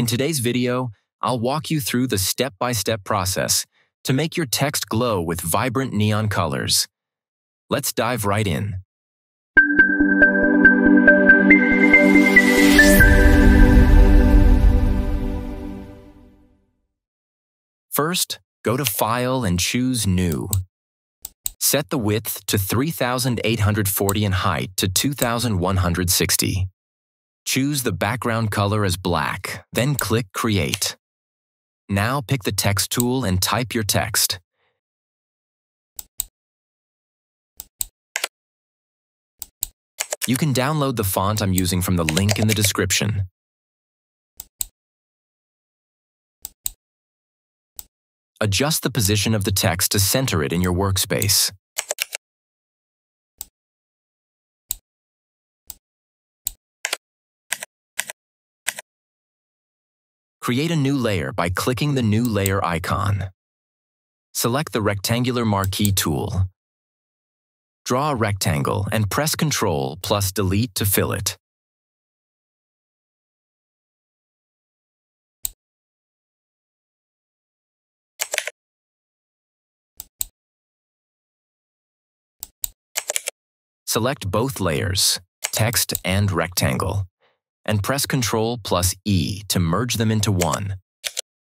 In today's video, I'll walk you through the step-by-step process to make your text glow with vibrant neon colors. Let's dive right in. First, go to File and choose New. Set the width to 3,840 and height to 2,160. Choose the background color as black, then click Create. Now pick the text tool and type your text. You can download the font I'm using from the link in the description. Adjust the position of the text to center it in your workspace. Create a new layer by clicking the new layer icon. Select the rectangular marquee tool. Draw a rectangle and press Ctrl plus Delete to fill it. Select both layers, text and rectangle, and press Ctrl plus E to merge them into one.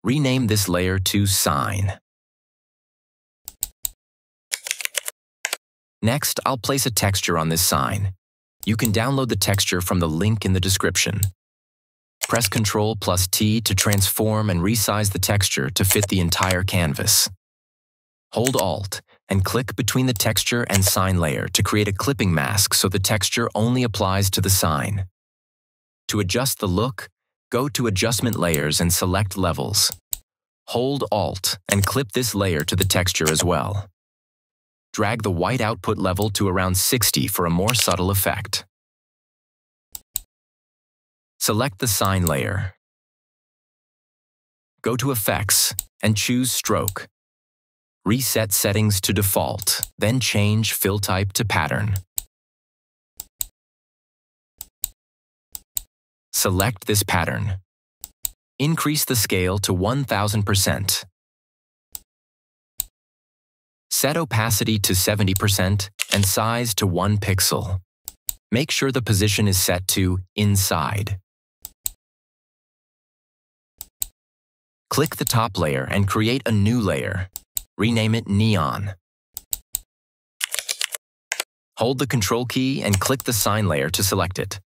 Rename this layer to Sign. Next, I'll place a texture on this sign. You can download the texture from the link in the description. Press Ctrl plus T to transform and resize the texture to fit the entire canvas. Hold Alt and click between the texture and sign layer to create a clipping mask so the texture only applies to the sign. To adjust the look, go to Adjustment Layers and select Levels. Hold Alt and clip this layer to the texture as well. Drag the white output level to around 60 for a more subtle effect. Select the sign layer. Go to Effects and choose Stroke. Reset settings to default, then change fill type to pattern. Select this pattern. Increase the scale to 1000%. Set opacity to 70% and size to 1 pixel. Make sure the position is set to Inside. Click the top layer and create a new layer. Rename it Neon. Hold the Control key and click the sign layer to select it.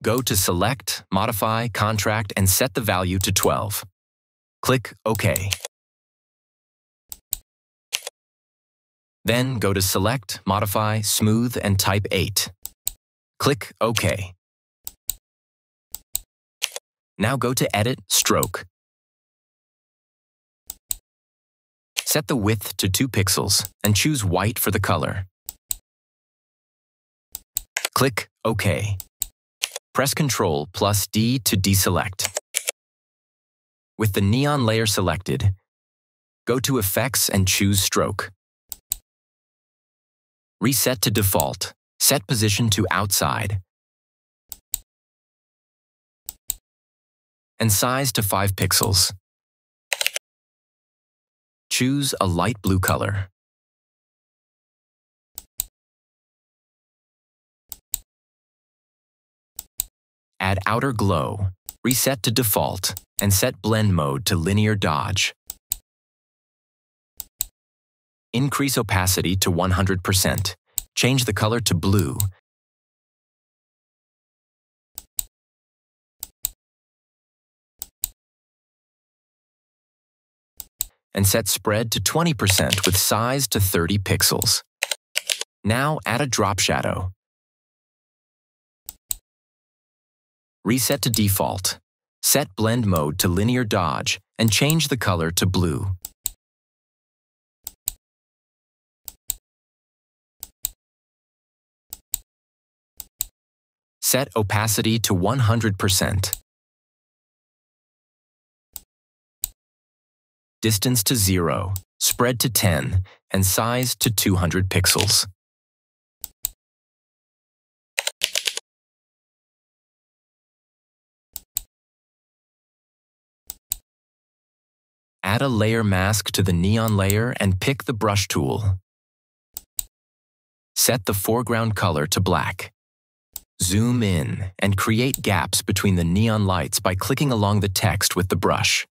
Go to Select, Modify, Contract, and set the value to 12. Click OK. Then go to Select, Modify, Smooth, and type 8. Click OK. Now go to Edit, Stroke. Set the width to 2 pixels and choose white for the color. Click OK. Press Ctrl plus D to deselect. With the neon layer selected, go to Effects and choose Stroke. Reset to default. Set position to outside. And size to 5 pixels. Choose a light blue color. Add Outer Glow, reset to default, and set Blend Mode to Linear Dodge. Increase opacity to 100%. Change the color to blue. And set Spread to 20% with size to 30 pixels. Now add a drop shadow. Reset to default, set Blend Mode to Linear Dodge, and change the color to blue. Set opacity to 100%. Distance to 0, spread to 10, and size to 200 pixels. Add a layer mask to the neon layer and pick the brush tool. Set the foreground color to black. Zoom in and create gaps between the neon lights by clicking along the text with the brush.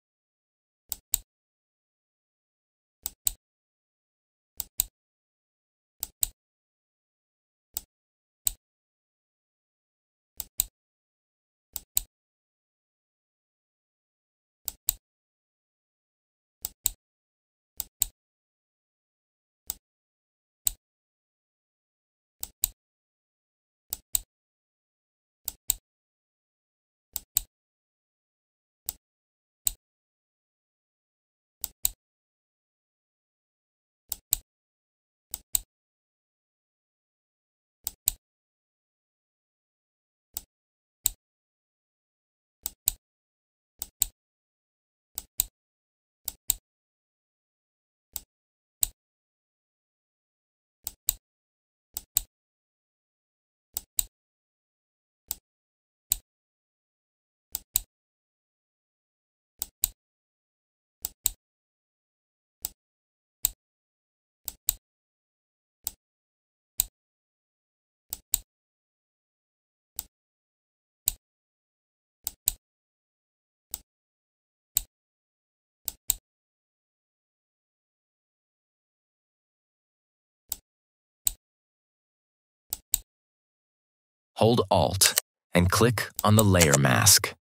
Hold Alt and click on the layer mask.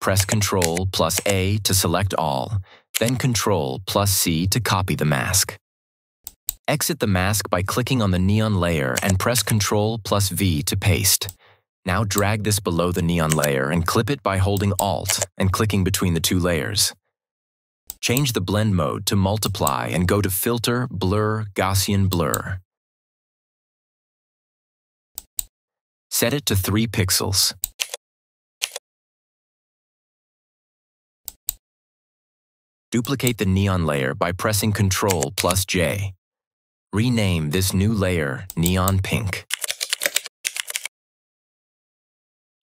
Press Ctrl+A to select all, then Ctrl+C to copy the mask. Exit the mask by clicking on the neon layer and press Ctrl+V to paste. Now drag this below the neon layer and clip it by holding Alt and clicking between the two layers. Change the blend mode to multiply and go to Filter, Blur, Gaussian Blur. Set it to 3 pixels. Duplicate the neon layer by pressing Ctrl+J. Rename this new layer Neon Pink.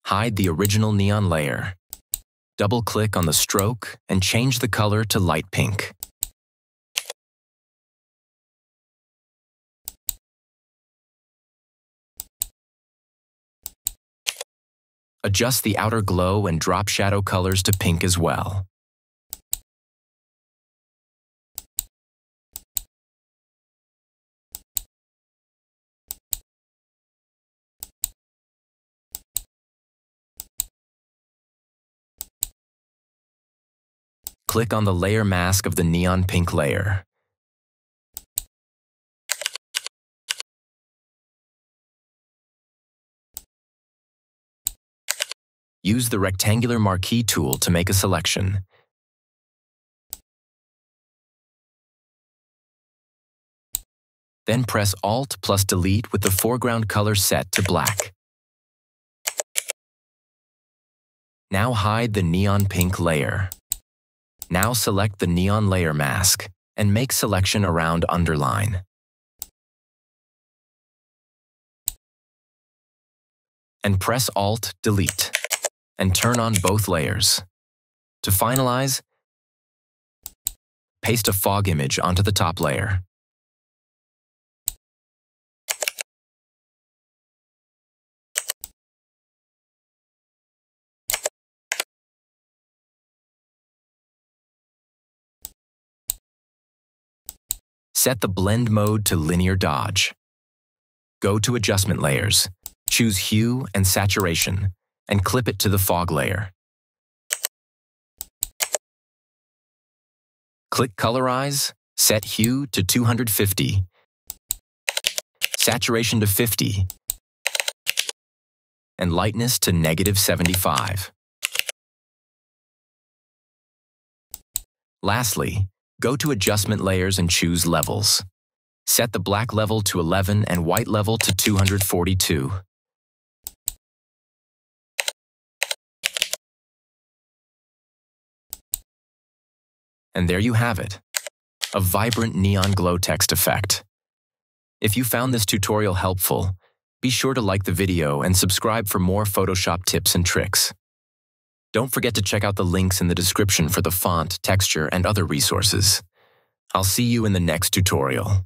Hide the original neon layer. Double-click on the stroke and change the color to light pink. Adjust the outer glow and drop shadow colors to pink as well. Click on the layer mask of the neon pink layer. Use the rectangular marquee tool to make a selection. Then press Alt+Delete with the foreground color set to black. Now hide the neon pink layer. Now select the neon layer mask and make selection around underline. And press Alt+Delete. And turn on both layers. To finalize, paste a fog image onto the top layer. Set the blend mode to linear dodge. Go to adjustment layers, choose hue and saturation, and clip it to the fog layer. Click Colorize, set hue to 250, saturation to 50, and lightness to -75. Lastly, go to Adjustment Layers and choose Levels. Set the black level to 11 and white level to 242. And there you have it, a vibrant neon glow text effect. If you found this tutorial helpful, be sure to like the video and subscribe for more Photoshop tips and tricks. Don't forget to check out the links in the description for the font, texture, and other resources. I'll see you in the next tutorial.